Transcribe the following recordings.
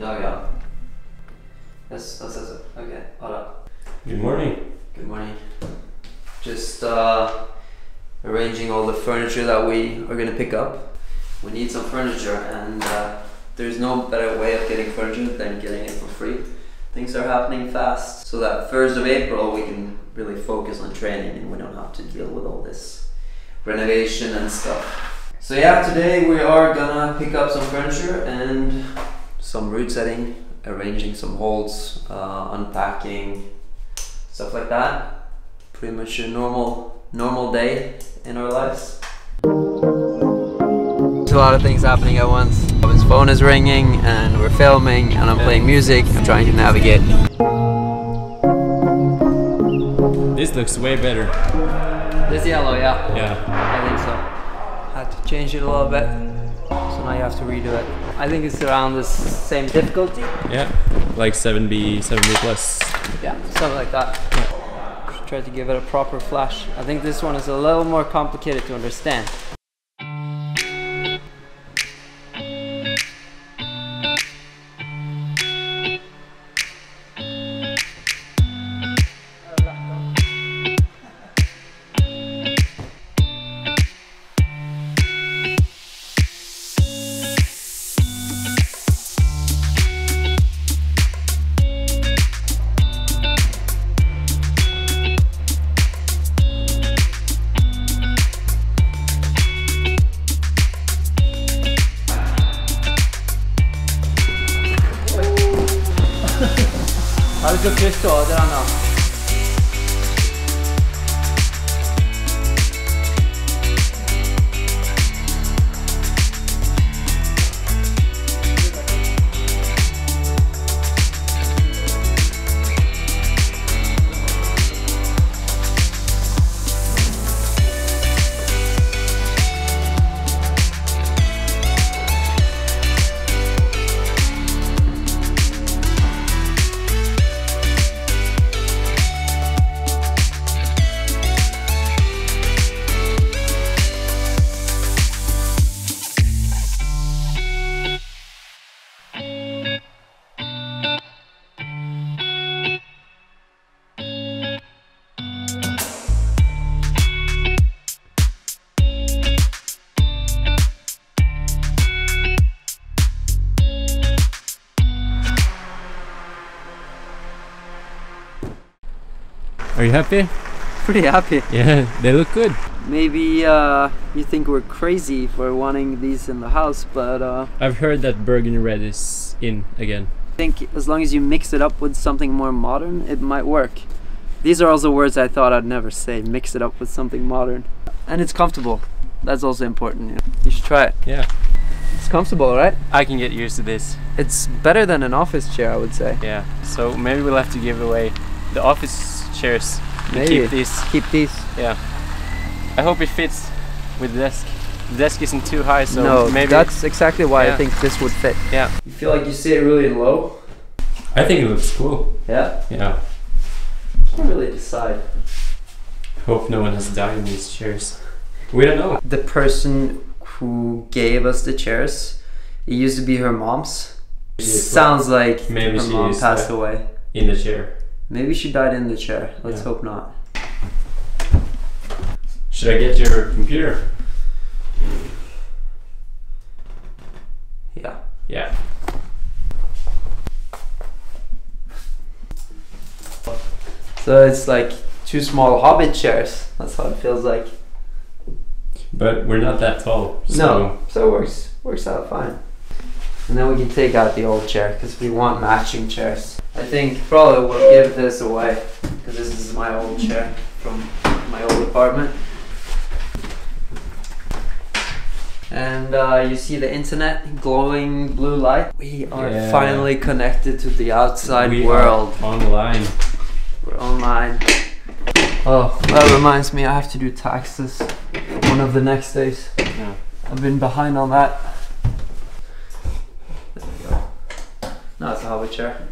No, yeah. That says it. Okay, hold up. Good morning. Good morning. Just arranging all the furniture that we are going to pick up. We need some furniture, and there's no better way of getting furniture than getting it for free. Things are happening fast, so that 1st of April we can really focus on training and we don't have to deal with all this renovation and stuff. So yeah, today we are gonna pick up some furniture and some route setting, arranging some holds, unpacking, stuff like that. Pretty much a normal day in our lives. There's a lot of things happening at once. Robin's phone is ringing and we're filming and I'm playing music. I'm trying to navigate. This looks way better. This yellow, yeah. Yeah. I think so. Had to change it a little bit. So now you have to redo it. I think it's around the same difficulty. Yeah, like 7B, 7B plus. Yeah, something like that. Yeah. Just try to give it a proper flash. I think this one is a little more complicated to understand. Har du så kryss då, det andra? Are you happy? Pretty happy. Yeah, they look good. Maybe you think we're crazy for wanting these in the house, but... I've heard that burgundy red is in again. I think as long as you mix it up with something more modern, it might work. These are also words I thought I'd never say, mix it up with something modern. And it's comfortable. That's also important. You know? You should try it. Yeah. It's comfortable, right? I can get used to this. It's better than an office chair, I would say. Yeah, so maybe we'll have to give away the office chairs. Maybe. Keep these. Keep these. Yeah. I hope it fits with the desk. The desk isn't too high, so no, maybe that's exactly why I think this would fit. Yeah. You feel like you sit really low? I think it looks cool. Yeah? Yeah. I can't really decide. Hope no one has died in these chairs. We don't know. The person who gave us the chairs, it used to be her mom's. Sounds like maybe her mom passed away. In the chair. Maybe she died in the chair. Let's hope not. Should I get your computer? Yeah. Yeah. So it's like two small hobbit chairs. That's how it feels like. But we're not that tall. So. No, so it works out fine. And then we can take out the old chair because we want matching chairs. I think probably we'll give this away because this is my old chair from my old apartment. And you see the internet glowing blue light. We are finally connected to the outside world. Online. We're online. Oh, that reminds me, I have to do taxes one of the next days. Yeah. I've been behind on that. No, it's a hobbit chair.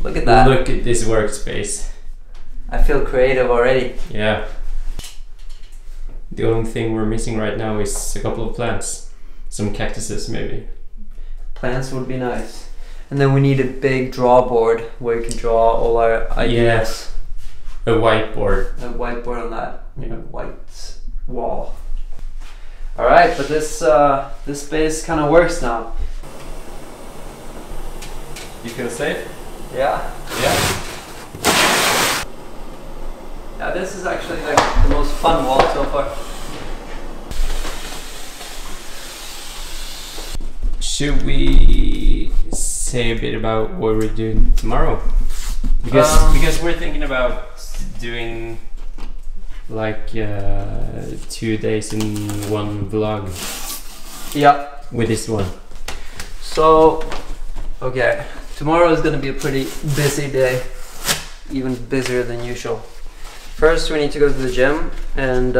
Look at that. Look at this workspace. I feel creative already. Yeah. The only thing we're missing right now is a couple of plants. Some cactuses maybe. Plants would be nice. And then we need a big draw board where you can draw all our ideas. Yes. A whiteboard. A whiteboard on that white wall. All right, but this this space kind of works now. You feel safe? Yeah. Yeah. Now this is actually like the most fun wall so far. Should we say a bit about what we're doing tomorrow? Because we're thinking about doing like 2 days in one vlog. Yeah. With this one. So, okay, tomorrow is gonna be a pretty busy day, even busier than usual. First, we need to go to the gym, and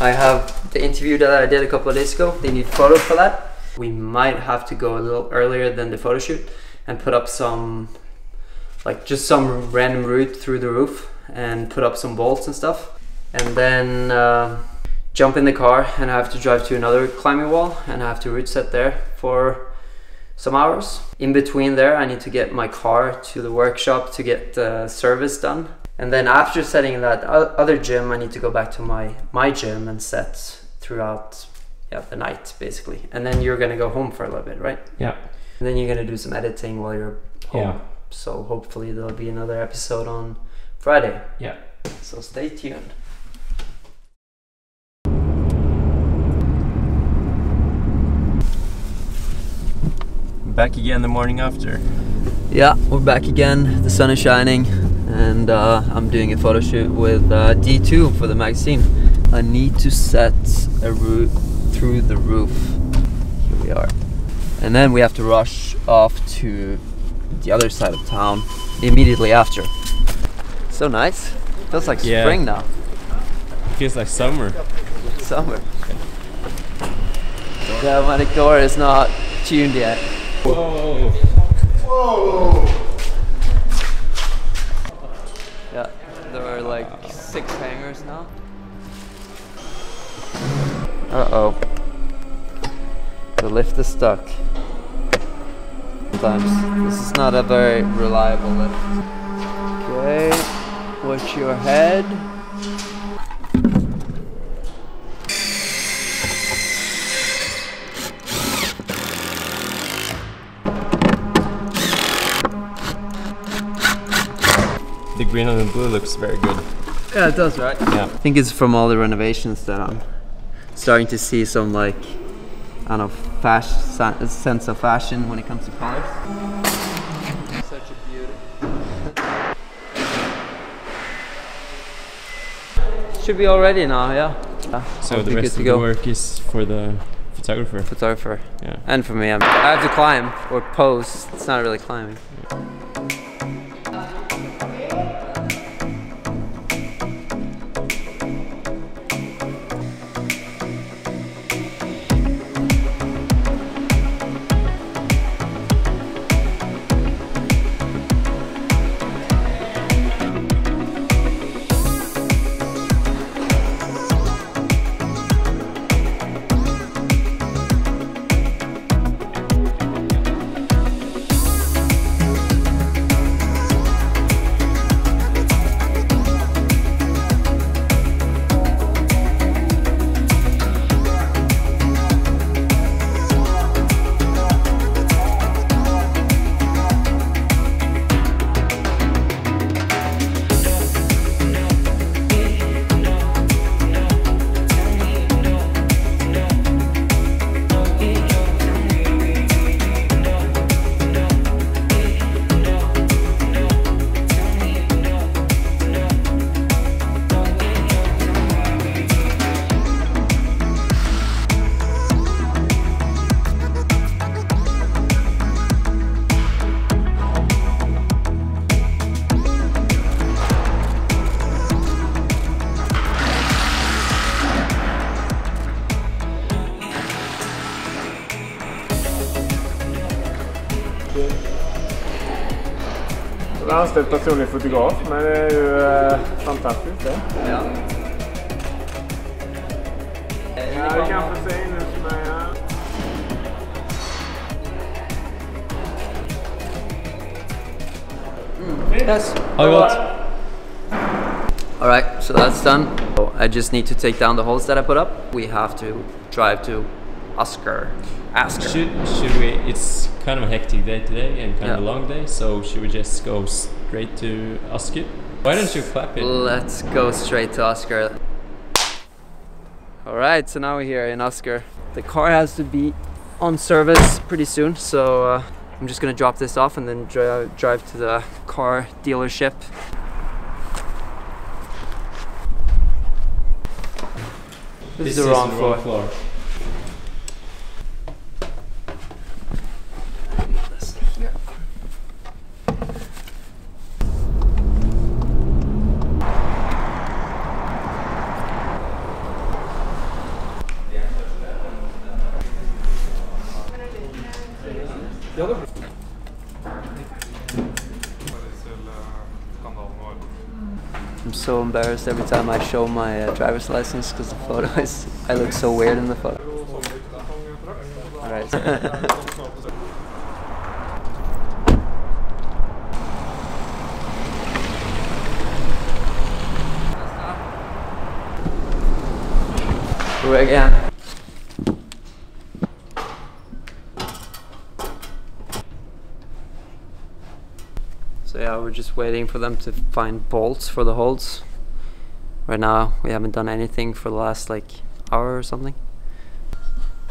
I have the interview that I did a couple of days ago. They need photos for that. We might have to go a little earlier than the photo shoot and put up some, like just some random route through the roof and put up some bolts and stuff. And then jump in the car, and I have to drive to another climbing wall, and I have to route set there for some hours. In between there, I need to get my car to the workshop to get the service done. And then after setting that other gym, I need to go back to my gym and set throughout the night, basically. And then you're gonna go home for a little bit, right? Yeah. And then you're gonna do some editing while you're home. Yeah. So hopefully there'll be another episode on Friday. Yeah. So stay tuned. Back again the morning after. Yeah, we're back again. The sun is shining. And I'm doing a photo shoot with D2 for the magazine. I need to set a route through the roof. Here we are. And then we have to rush off to the other side of town immediately after. So nice. Feels like spring now. Feels like summer. Summer. Yeah, my decor is not tuned yet. Whoa. Whoa. Yeah, there are like 6 hangers now. Uh-oh. The lift is stuck. Sometimes. This is not a very reliable lift. Okay, watch your head. The green and the blue looks very good. Yeah, it does, right? Yeah. I think it's from all the renovations that I'm starting to see some, like, I don't know, sense of fashion when it comes to colors. Such a beauty. Should be all ready now, yeah. So the rest of the work is for the photographer. Photographer. Yeah. And for me, I have to climb or pose. It's not really climbing. Yeah. Jag har anställt personlig fotograf, men det är ju fantastiskt det. Ja. Jag kan få se in hos mig här. Yes. I got. All right, so that's done. So I just need to take down the holes that I put up. We have to drive to Asker. Should we? It's kind of a hectic day today and kind of a long day. So should we just go straight to Asker? Why don't you clap it? Let's go straight to Asker. All right, so now we're here in Asker. The car has to be on service pretty soon, so I'm just gonna drop this off and then drive to the car dealership. This is the wrong floor. I'm so embarrassed every time I show my driver's license because the photo is, I look so weird in the photo. All right. We're again. So yeah, we're just waiting for them to find bolts for the holes. Right now, we haven't done anything for the last like hour or something.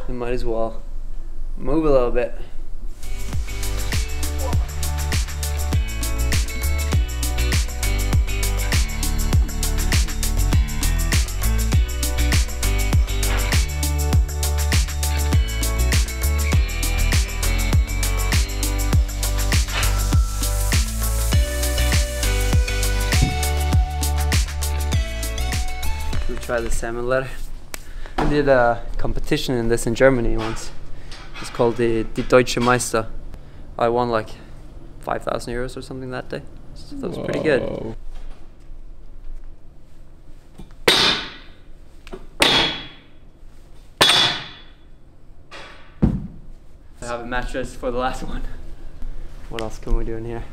We might as well move a little bit. Try the salmon letter. I did a competition in this in Germany once. It's called the Deutsche Meister. I won like 5,000 euros or something that day. So that was pretty good. I have a mattress for the last one. What else can we do in here?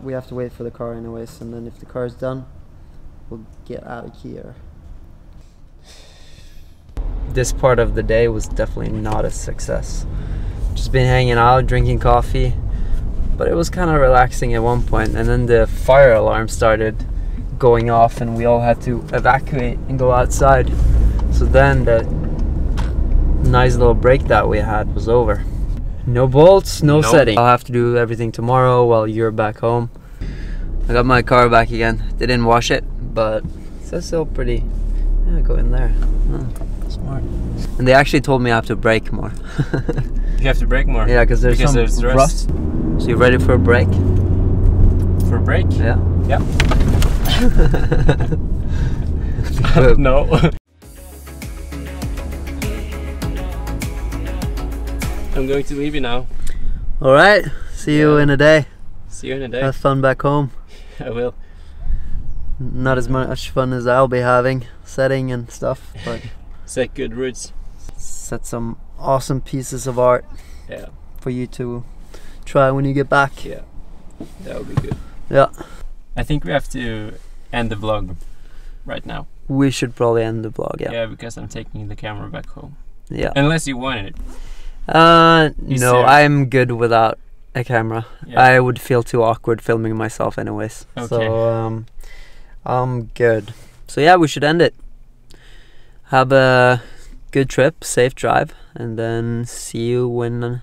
We have to wait for the car anyways, and then if the car is done, we'll get out of here. This part of the day was definitely not a success. Just been hanging out, drinking coffee, but it was kind of relaxing at one point, and then the fire alarm started going off and we all had to evacuate and go outside. So then the nice little break that we had was over. No bolts, no setting. I'll have to do everything tomorrow while you're back home. I got my car back again. They didn't wash it, but it's still pretty. Yeah, go in there. Oh, smart. And they actually told me I have to brake more. You have to brake more? Yeah, because there's rust. So you ready for a break? For a break? Yeah. Yeah. No. I'm going to leave you now. All right. See you in a day. See you in a day. Have fun back home. I will. Not as much fun as I'll be having setting and stuff, but set good roots. Set some awesome pieces of art. Yeah. For you to try when you get back. Yeah. That would be good. Yeah. I think we have to end the vlog right now. We should probably end the vlog. Yeah. Yeah, because I'm taking the camera back home. Yeah. Unless you want it. No, I'm good without a camera. Yeah. I would feel too awkward filming myself anyways. Okay. So I'm good. So yeah, we should end it. Have a good trip, safe drive, and then see you when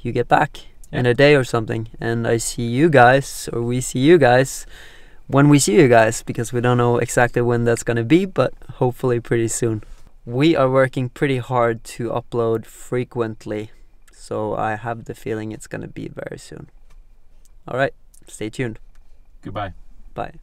you get back in a day or something. And I see you guys, or we see you guys, when we see you guys, because we don't know exactly when that's gonna be, but hopefully pretty soon. We are working pretty hard to upload frequently, so I have the feeling it's gonna be very soon. All right, stay tuned. Goodbye. Bye.